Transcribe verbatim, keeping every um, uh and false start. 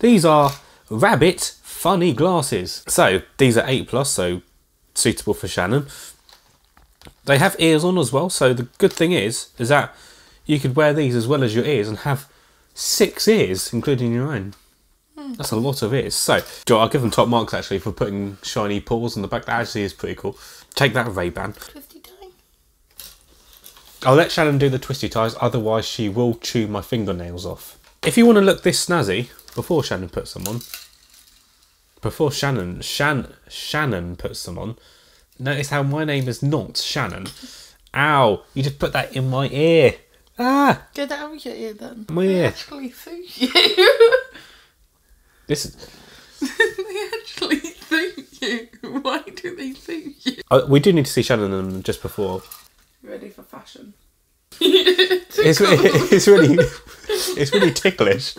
These are Rabbit Funny Glasses. So these are eight plus, so suitable for Shannon. They have ears on as well, so the good thing is is that you could wear these as well as your ears and have six ears, including your own. Mm. That's a lot of ears. So I'll give them top marks actually for putting shiny paws on the back. That actually is pretty cool. Take that, Ray-Ban. Twisty tie. I'll let Shannon do the twisty ties, otherwise she will chew my fingernails off. If you want to look this snazzy before Shannon puts them on, before Shannon, Shan, Shannon puts them on, notice how my name is not Shannon. Ow, you just put that in my ear. Ah! Get out of your ear then. My ear. They actually suit you. This is... They actually suit you. Why do they suit you? Oh, we do need to see Shannon and them just before. Ready for fashion. it's, it's really... It's really ticklish.